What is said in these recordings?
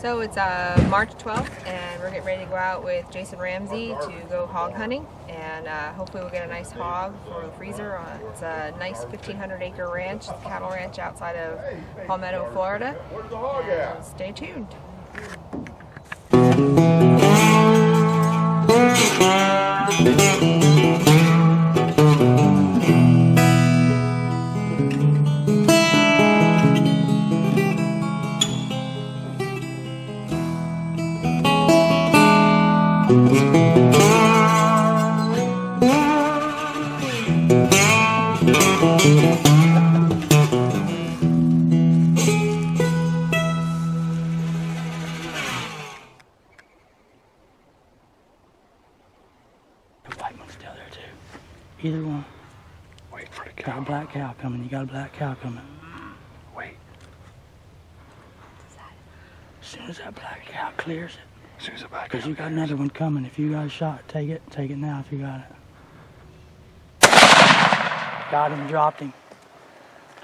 So it's March 12th and we're getting ready to go out with Jason Ramsey to go hog hunting, and hopefully we'll get a nice hog for the freezer. It's a nice 1,500 acre ranch, cattle ranch outside of Palmetto, Florida. And stay tuned. Either one. Wait for the cow. Got a black cow coming. You got a black cow coming. Wait. As soon as that black cow clears it. As soon as that black cow clears it. Because you got another one coming. If you got a shot, take it. Take it now if you got it. Got him. Dropped him.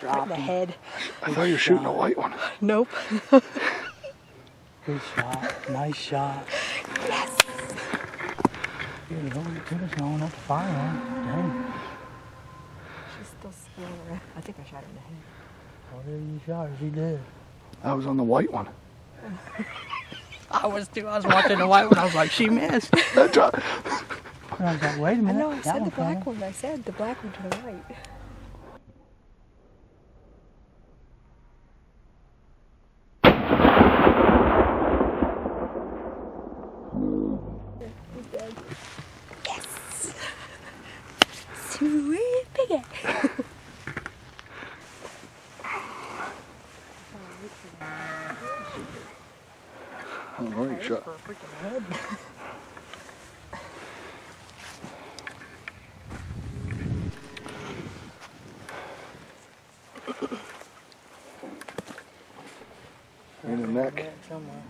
Dropped the head. I thought you were shooting a white one. Nope. Good shot. Nice shot. Yes. Dude, it's going up the fire line. Dang. She's still spinning around. I think I shot her in the head. Whatever you shot her, she did. I was on the white one. I was too. I was watching the white one. I was like, she missed. That's right. I was like, wait a minute. I know, I said the black one. I said the black one to the right. Yes! Sweet piggy! I'm already shot. In the neck. Somewhere.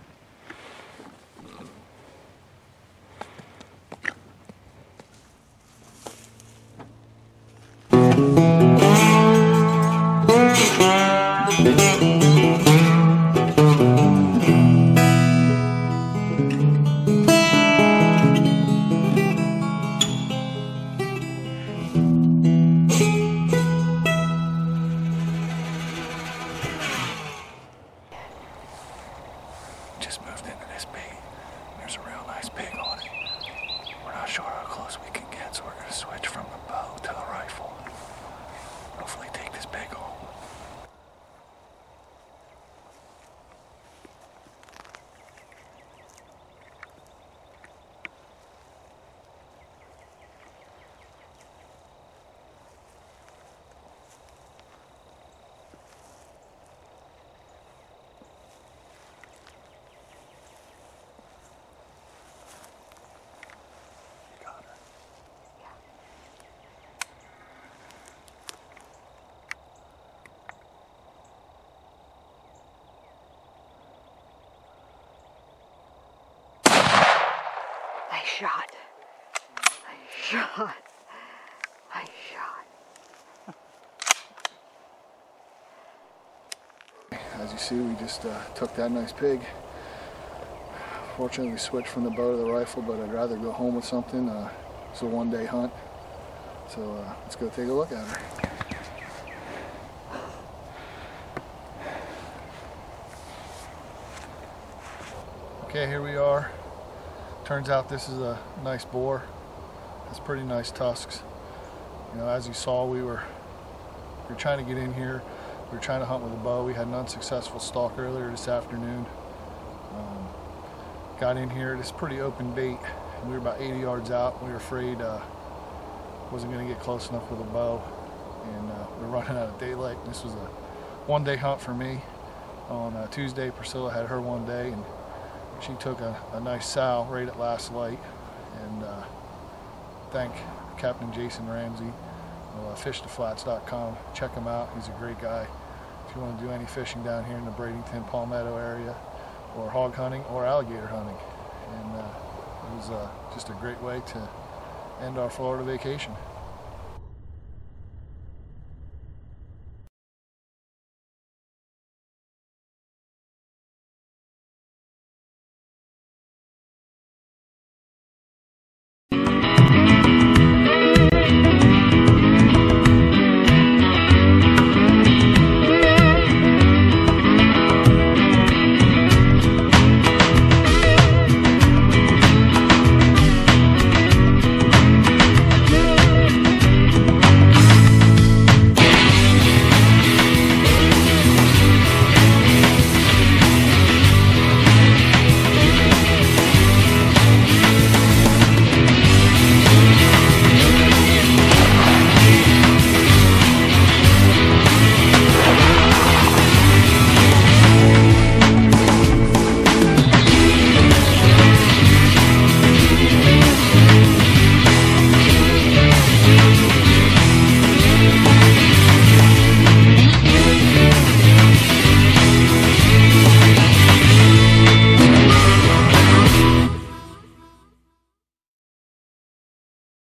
Just moved into this pig. There's a real nice pig on it. We're not sure how close we can get, so we're going to switch from the bow to the rifle. Hopefully take this pig home. I shot. As you see, we just took that nice pig. Fortunately, we switched from the bow to the rifle, but I'd rather go home with something. It's a one-day hunt, so let's go take a look at her. Okay, here we are. Turns out this is a nice boar. It's pretty nice tusks. You know, as you saw, we were trying to get in here. We were trying to hunt with a bow. We had an unsuccessful stalk earlier this afternoon. Got in here. It's pretty open bait. We were about 80 yards out. We were afraid wasn't going to get close enough with a bow, and we were running out of daylight. This was a one-day hunt for me. On Tuesday, Priscilla had her one day, and she took a nice sow right at last light, and thank Captain Jason Ramsey of FishTheFlats.com. Check him out, he's a great guy. If you want to do any fishing down here in the Bradenton, Palmetto area, or hog hunting or alligator hunting, and it was just a great way to end our Florida vacation.